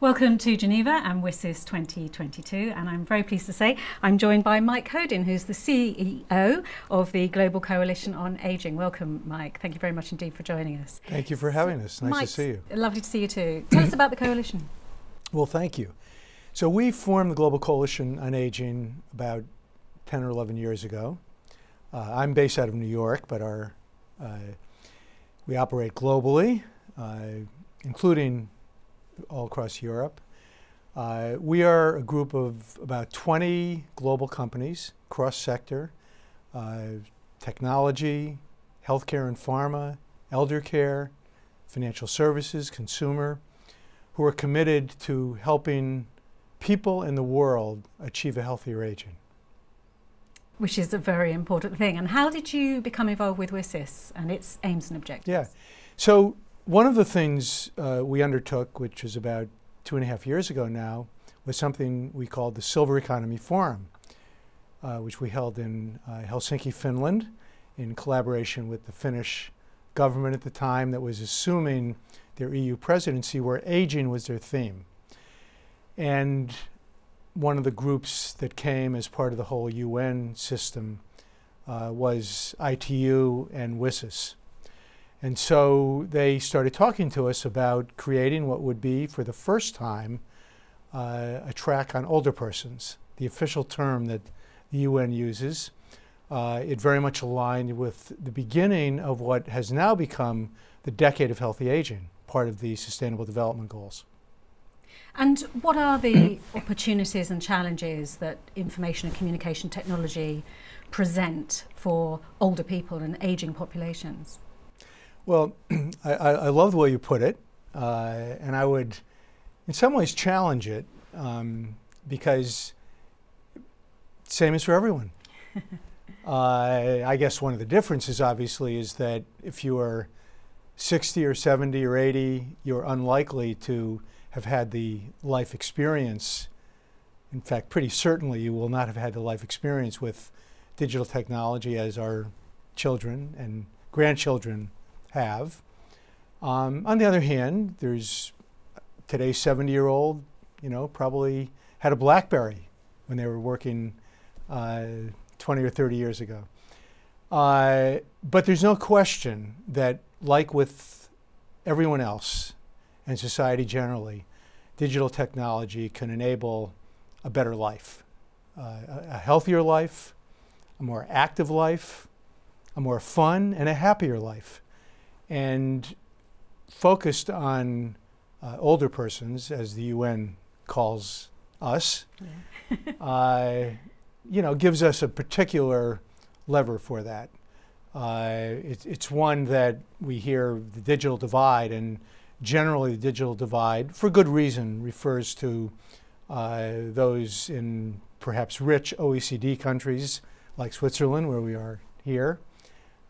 Welcome to Geneva and WSIS 2022, and I'm very pleased to say I'm joined by Mike Hodin, who's the CEO of the Global Coalition on Aging. Welcome, Mike. Thank you very much indeed for joining us. Thank you for having us. Nice to see you. Lovely to see you too. Tell us about the coalition. Well, thank you. So we formed the Global Coalition on Aging about 10 or 11 years ago. I'm based out of New York, but we operate globally, including all across Europe. We are a group of about 20 global companies, cross-sector, technology, healthcare and pharma, elder care, financial services, consumer, who are committed to helping people in the world achieve a healthier aging. Which is a very important thing. And how did you become involved with WSIS and its aims and objectives? Yeah. So, one of the things we undertook, which was about 2.5 years ago now, was something we called the Silver Economy Forum, which we held in Helsinki, Finland, in collaboration with the Finnish government at the time that was assuming their EU presidency, where aging was their theme. And one of the groups that came as part of the whole UN system was ITU and WSIS. And so they started talking to us about creating what would be, for the first time, a track on older persons, the official term that the UN uses. It very much aligned with the beginning of what has now become the Decade of Healthy Aging, part of the Sustainable Development Goals. And what are the opportunities and challenges that information and communication technology present for older people and aging populations? Well, I love the way you put it, and I would in some ways challenge it, because same is for everyone. I guess one of the differences, obviously, is that if you are 60 or 70 or 80, you're unlikely to have had the life experience. In fact, pretty certainly you will not have had the life experience with digital technology as our children and grandchildren have. On the other hand, there's today's 70-year-old, you know, probably had a BlackBerry when they were working 20 or 30 years ago. But there's no question that, like with everyone else and society generally, digital technology can enable a better life, a healthier life, a more active life, a more fun and a happier life. And focused on older persons, as the UN calls us, yeah. You know, gives us a particular lever for that. It's one that we hear the digital divide, and generally the digital divide, for good reason, refers to those in perhaps rich OECD countries like Switzerland, where we are here,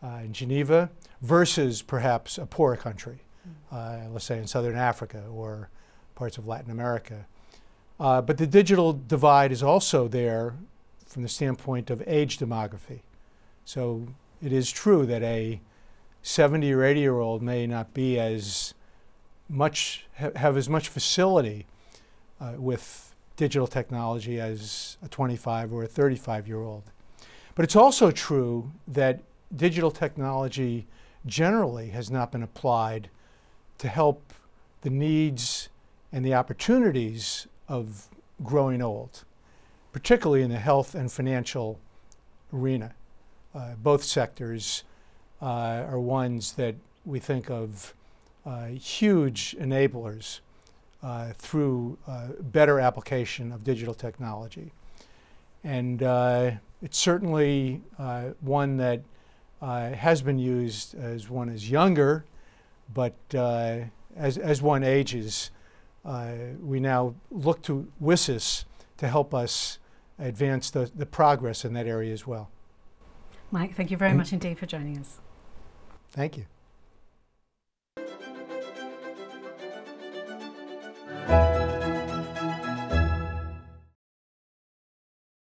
in Geneva, versus perhaps a poorer country, let's say in Southern Africa or parts of Latin America. But the digital divide is also there from the standpoint of age demography. So it is true that a 70 or 80-year-old may not be as much, have as much facility with digital technology as a 25 or a 35-year-old. But it's also true that digital technology generally has not been applied to help the needs and the opportunities of growing old, particularly in the health and financial arena. Both sectors are ones that we think of huge enablers through better application of digital technology. And it's certainly one that has been used as one is younger, but as one ages, we now look to WSIS to help us advance the progress in that area as well. Mike, thank you very much indeed for joining us. Thank you.